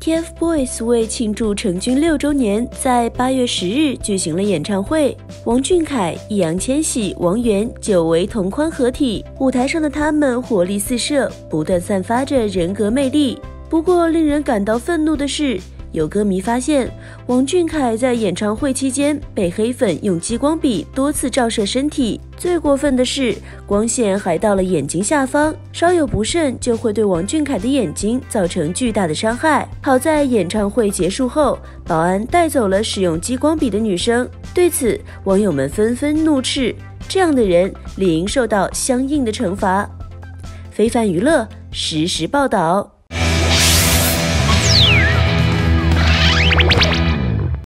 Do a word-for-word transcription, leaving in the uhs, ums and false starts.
T F boys 为庆祝成军六周年，在八月十日举行了演唱会。王俊凯、易烊千玺、王源久违同框合体，舞台上的他们活力四射，不断散发着人格魅力。不过，令人感到愤怒的是，有歌迷发现王俊凯在演唱会期间被黑粉用激光笔多次照射身体，最过分的是光线还到了眼睛下方，稍有不慎就会对王俊凯的眼睛造成巨大的伤害。好在演唱会结束后，保安带走了使用激光笔的女生。对此，网友们纷纷怒斥：这样的人理应受到相应的惩罚。非凡娱乐实时报道。